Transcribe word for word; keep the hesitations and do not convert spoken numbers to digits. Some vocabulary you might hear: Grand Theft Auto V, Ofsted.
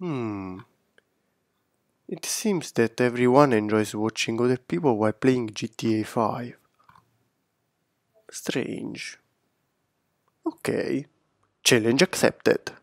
Hmm. It seems that everyone enjoys watching other people while playing G T A five. Strange. Okay. Challenge accepted.